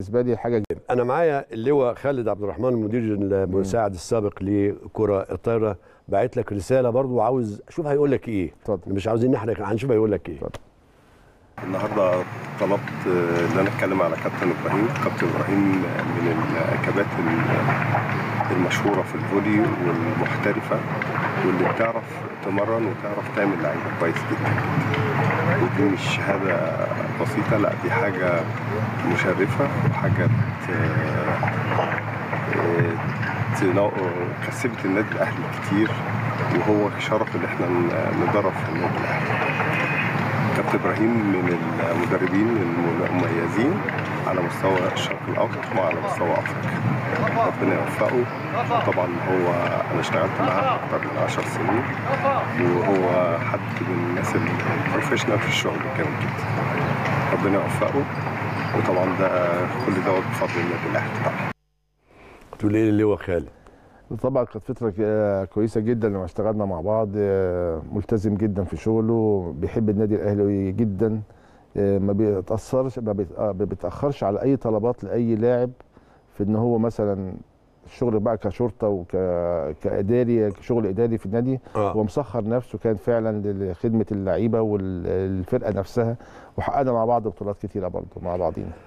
بالنسبه لي حاجه جميله. انا معايا اللواء خالد عبد الرحمن المدير المساعد السابق لكره الطايره، باعت لك رساله برضو، عاوز اشوف هيقول لك ايه. اتفضل. مش عاوزين نحرق، هنشوف هيقول لك ايه. اتفضل. النهارده طلبت ان انا اتكلم على كابتن ابراهيم. كابتن ابراهيم من الكباتن المشهوره في الفولي والمحترفه، واللي بتعرف تمرن وتعرف تعمل لعيبه كويس جدا، ودي مش شهاده بسيطه، لا دي حاجه مشرفه وحاجه كسبت النادي الاهلي كتير، وهو شرف ان احنا ندرب في النادي الاهلي. كابتن ابراهيم من المدربين المميزين على مستوى الشرق الاوسط وعلى مستوى افريقيا. ربنا يوفقه. طبعا هو انا اشتغلت معاه اكثر من 10 سنين، وهو حد من الناس البروفيشنال في الشغل الجامد جدا. ربنا يوفقه، وطبعا ده كل دوت بفضل النادي الاهلي. طبعا تقول ايه اللي هو خالد؟ طبعا كانت فترة كويسة جدا لما اشتغلنا مع بعض، ملتزم جدا في شغله، بيحب النادي الاهلي جدا، ما بيتأخرش على اي طلبات لاي لاعب، في ان هو مثلا الشغل بقى كشرطة وكاداري، شغل اداري في النادي، هو مسخر نفسه كان فعلا لخدمة اللعيبة والفرقة نفسها، وحققنا مع بعض بطولات كتيرة برضه مع بعضينا.